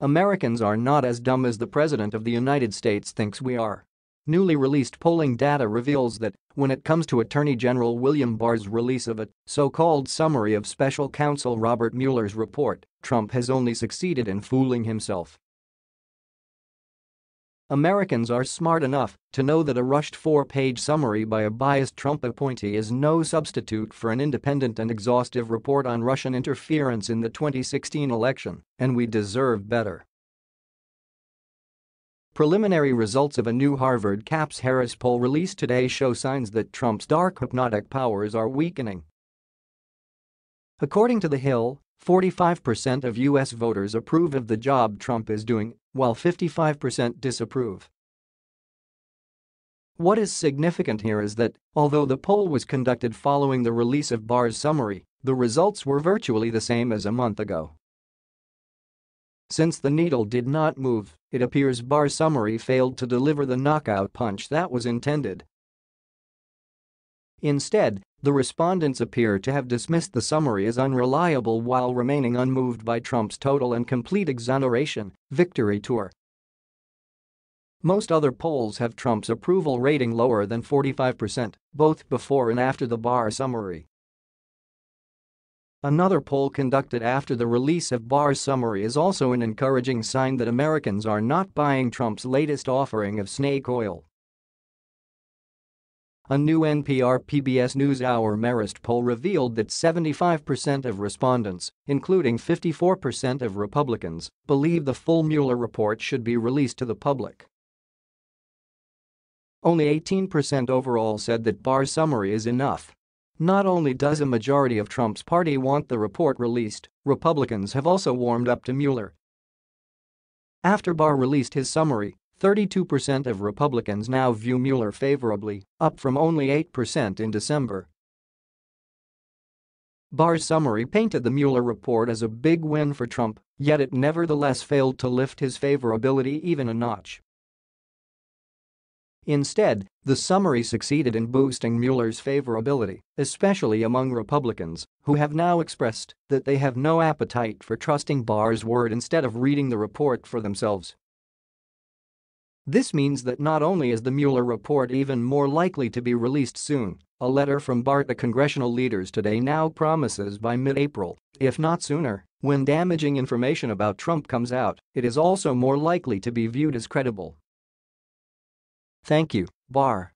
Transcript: Americans are not as dumb as the President of the United States thinks we are. Newly released polling data reveals that, when it comes to Attorney General William Barr's release of a so-called summary of special counsel Robert Mueller's report, Trump has only succeeded in fooling himself. Americans are smart enough to know that a rushed four-page summary by a biased Trump appointee is no substitute for an independent and exhaustive report on Russian interference in the 2016 election, and we deserve better. Preliminary results of a new Harvard-Caps-Harris poll released today show signs that Trump's dark hypnotic powers are weakening. According to The Hill, 45% of U.S. voters approve of the job Trump is doing, while 55% disapprove. What is significant here is that, although the poll was conducted following the release of Barr's summary, the results were virtually the same as a month ago. Since the needle did not move, it appears Barr's summary failed to deliver the knockout punch that was intended. Instead, the respondents appear to have dismissed the summary as unreliable while remaining unmoved by Trump's total and complete exoneration victory tour. Most other polls have Trump's approval rating lower than 45%, both before and after the Barr summary. Another poll conducted after the release of Barr's summary is also an encouraging sign that Americans are not buying Trump's latest offering of snake oil. A new NPR PBS NewsHour Marist poll revealed that 75% of respondents, including 54% of Republicans, believe the full Mueller report should be released to the public. Only 18% overall said that Barr's summary is enough. Not only does a majority of Trump's party want the report released, Republicans have also warmed up to Mueller. After Barr released his summary, 32% of Republicans now view Mueller favorably, up from only 8% in December. Barr's summary painted the Mueller report as a big win for Trump, yet it nevertheless failed to lift his favorability even a notch. Instead, the summary succeeded in boosting Mueller's favorability, especially among Republicans, who have now expressed that they have no appetite for trusting Barr's word instead of reading the report for themselves. This means that not only is the Mueller report even more likely to be released soon, a letter from Barr to congressional leaders today now promises by mid-April, if not sooner, when damaging information about Trump comes out, it is also more likely to be viewed as credible. Thank you, Barr.